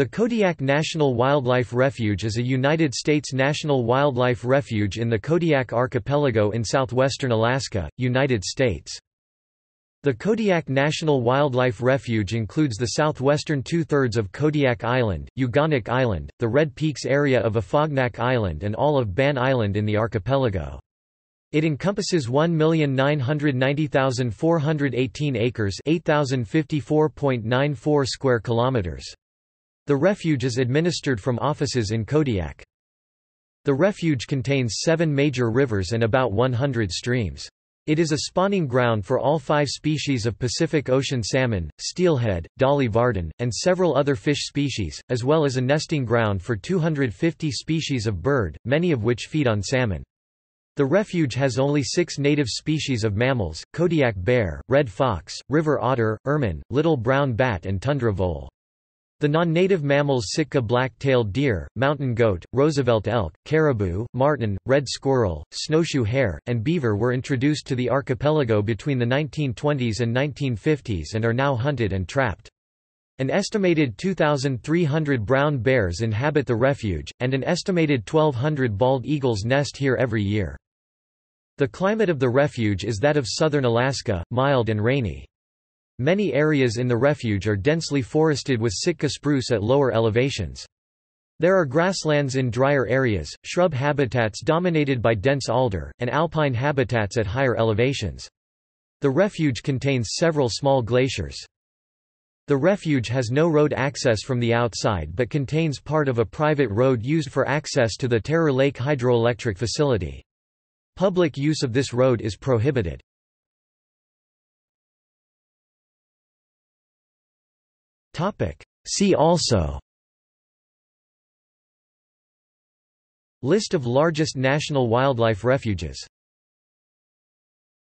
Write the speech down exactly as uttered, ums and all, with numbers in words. The Kodiak National Wildlife Refuge is a United States national wildlife refuge in the Kodiak Archipelago in southwestern Alaska, United States. The Kodiak National Wildlife Refuge includes the southwestern two-thirds of Kodiak Island, Uganik Island, the Red Peaks area of Afognak Island and all of Ban Island in the archipelago. It encompasses one million nine hundred ninety thousand four hundred eighteen acres, eight thousand fifty-four point nine four square kilometers. The refuge is administered from offices in Kodiak. The refuge contains seven major rivers and about one hundred streams. It is a spawning ground for all five species of Pacific Ocean salmon, steelhead, Dolly Varden, and several other fish species, as well as a nesting ground for two hundred fifty species of bird, many of which feed on salmon. The refuge has only six native species of mammals: Kodiak bear, red fox, river otter, ermine, little brown bat and tundra vole. The non-native mammals Sitka black-tailed deer, mountain goat, Roosevelt elk, caribou, marten, red squirrel, snowshoe hare, and beaver were introduced to the archipelago between the nineteen twenties and nineteen fifties and are now hunted and trapped. An estimated two thousand three hundred brown bears inhabit the refuge, and an estimated twelve hundred bald eagles nest here every year. The climate of the refuge is that of southern Alaska, mild and rainy. Many areas in the refuge are densely forested with Sitka spruce at lower elevations. There are grasslands in drier areas, shrub habitats dominated by dense alder, and alpine habitats at higher elevations. The refuge contains several small glaciers. The refuge has no road access from the outside but contains part of a private road used for access to the Terror Lake hydroelectric facility. Public use of this road is prohibited. See also: List of largest national wildlife refuges.